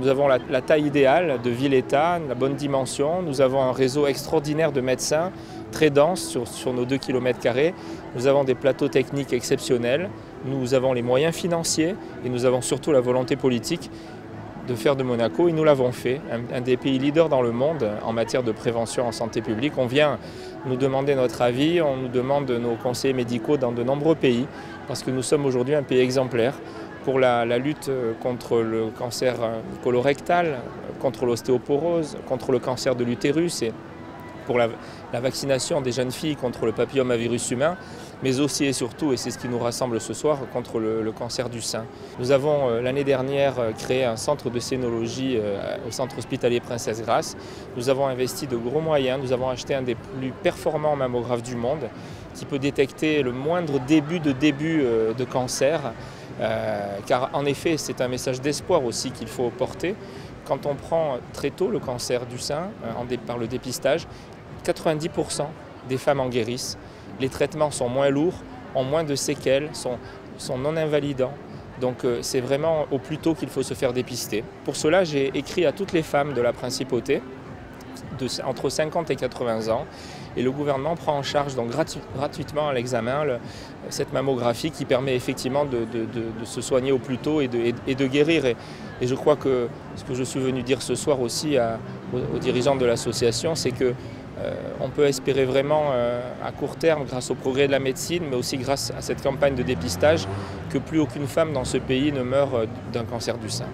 Nous avons la taille idéale de ville-État, la bonne dimension. Nous avons un réseau extraordinaire de médecins, très dense sur nos 2 km². Nous avons des plateaux techniques exceptionnels. Nous avons les moyens financiers et nous avons surtout la volonté politique de faire de Monaco, et nous l'avons fait, un des pays leaders dans le monde en matière de prévention en santé publique. On vient nous demander notre avis, on nous demande nos conseillers médicaux dans de nombreux pays, parce que nous sommes aujourd'hui un pays exemplaire pour la lutte contre le cancer colorectal, contre l'ostéoporose, contre le cancer de l'utérus et pour la vaccination des jeunes filles contre le papillomavirus humain, mais aussi et surtout, et c'est ce qui nous rassemble ce soir, contre le cancer du sein. Nous avons l'année dernière créé un centre de sénologie au centre hospitalier Princesse Grace. Nous avons investi de gros moyens, nous avons acheté un des plus performants mammographes du monde qui peut détecter le moindre début de cancer. Car en effet, c'est un message d'espoir aussi qu'il faut porter. Quand on prend très tôt le cancer du sein par le dépistage, 90% des femmes en guérissent. Les traitements sont moins lourds, ont moins de séquelles, sont non invalidants. Donc c'est vraiment au plus tôt qu'il faut se faire dépister. Pour cela, j'ai écrit à toutes les femmes de la Principauté, entre 50 et 80 ans, et le gouvernement prend en charge donc gratuitement à l'examen cette mammographie qui permet effectivement de se soigner au plus tôt et de guérir. Et je crois que ce que je suis venu dire ce soir aussi aux dirigeants de l'association, c'est que on peut espérer vraiment à court terme, grâce au progrès de la médecine, mais aussi grâce à cette campagne de dépistage, que plus aucune femme dans ce pays ne meure d'un cancer du sein.